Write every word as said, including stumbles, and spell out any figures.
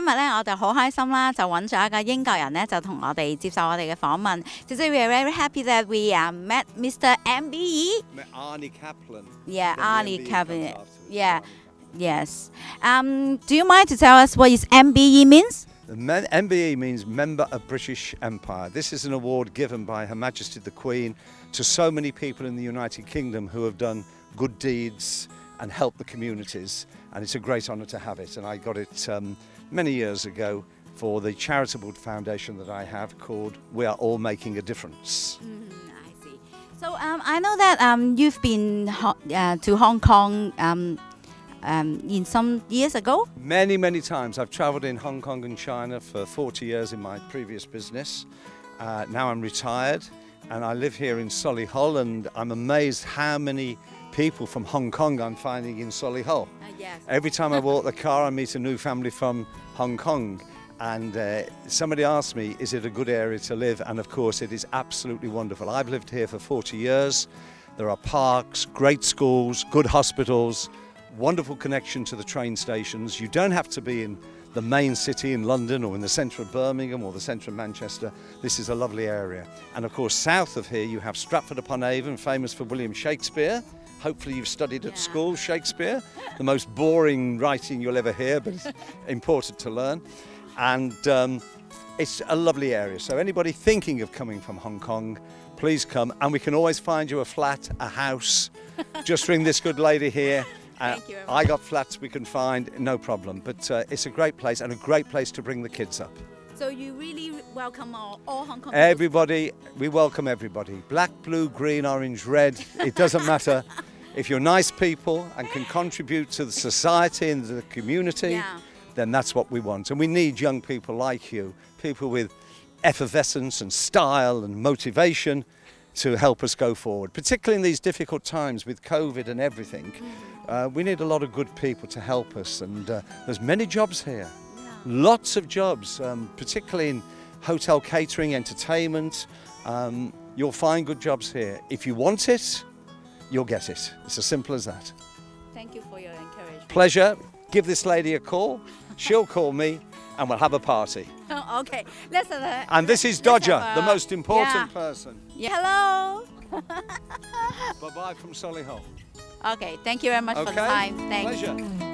今日咧我就好開心啦，就揾咗一個英國人咧，就同我哋接受我哋嘅訪問。姐姐 ，we are very happy that we are met Mister M B E Arnie Kaplan. Yeah, Arnie Kaplan. Yeah, yes. Um, do you mind to tell us what is M B E means? M B E means Member of British Empire. This is an award given by Her Majesty the Queen to so many people in the United Kingdom who have done good deeds and helped the communities, and it's a great honour to have it. And I got it um, many years ago for the charitable foundation that I have called We Are All Making a Difference. Mm, I see. So um, I know that um, you've been uh, to Hong Kong um, Um, in some years ago? Many, many times. I've travelled in Hong Kong and China for forty years in my previous business. Uh, now I'm retired and I live here in Solihull, and I'm amazed how many people from Hong Kong I'm finding in Solihull. Uh, yes. Every time I walk the car I meet a new family from Hong Kong, and uh, somebody asked me, is it a good area to live? And of course it is absolutely wonderful. I've lived here for forty years. There are parks, great schools, good hospitals, wonderful connection to the train stations. You don't have to be in the main city in London or in the centre of Birmingham or the centre of Manchester. This is a lovely area. And of course south of here you have Stratford-upon-Avon, famous for William Shakespeare. Hopefully you've studied at yeah. school Shakespeare, the most boring writing you'll ever hear, but it's important to learn. And um, it's a lovely area, so anybody thinking of coming from Hong Kong, please come, and we can always find you a flat, a house. Just ring this good lady here. Uh, Thank you very much. I got flats we can find, no problem. But uh, it's a great place, and a great place to bring the kids up. So you really welcome all, all Hong Kong people? Everybody, we welcome everybody. Black, blue, green, orange, red, it doesn't matter. If you're nice people and can contribute to the society and the community, yeah. then that's what we want. And we need young people like you, people with effervescence and style and motivation to help us go forward, particularly in these difficult times with COVID and everything. Mm. Uh, we need a lot of good people to help us, and uh, there's many jobs here, yeah. lots of jobs, um, particularly in hotel catering, entertainment. Um, you'll find good jobs here. If you want it, you'll get it. It's as simple as that. Thank you for your encouragement. Pleasure. Give this lady a call. She'll call me and we'll have a party. Oh, okay. Let's have a, and this is Dodger, a, the most important yeah. person. Yeah. Hello. Bye-bye from Solihull. Okay, thank you very much okay. for the time. Thanks. Pleasure.